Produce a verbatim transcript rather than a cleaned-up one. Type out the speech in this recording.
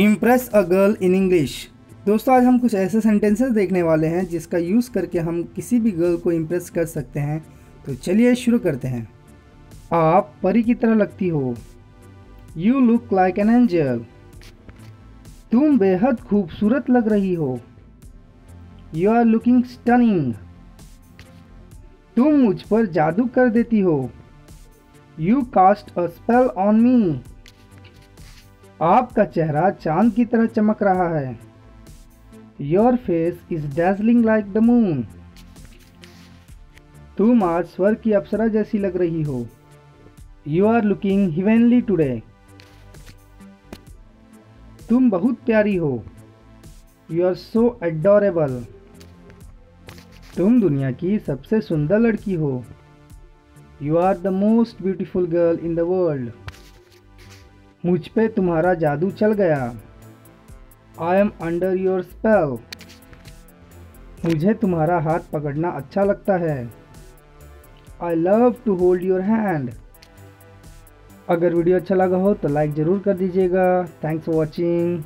Impress a girl in English. दोस्तों आज हम कुछ ऐसे सेंटेंसेस देखने वाले हैं जिसका यूज़ करके हम किसी भी गर्ल को इम्प्रेस कर सकते हैं। तो चलिए शुरू करते हैं। आप परी की तरह लगती हो। You look like an angel. तुम बेहद खूबसूरत लग रही हो। You are looking stunning. तुम मुझ पर जादू कर देती हो। You cast a spell on me. आपका चेहरा चांद की तरह चमक रहा है। Your face is dazzling like the moon. तुम आज स्वर्ग की अप्सरा जैसी लग रही हो। You are looking heavenly today. तुम बहुत प्यारी हो। You are so adorable. तुम दुनिया की सबसे सुंदर लड़की हो। You are the most beautiful girl in the world. मुझ पे तुम्हारा जादू चल गया। I am under your spell. मुझे तुम्हारा हाथ पकड़ना अच्छा लगता है। I love to hold your hand. अगर वीडियो अच्छा लगा हो तो लाइक ज़रूर कर दीजिएगा। Thanks for watching.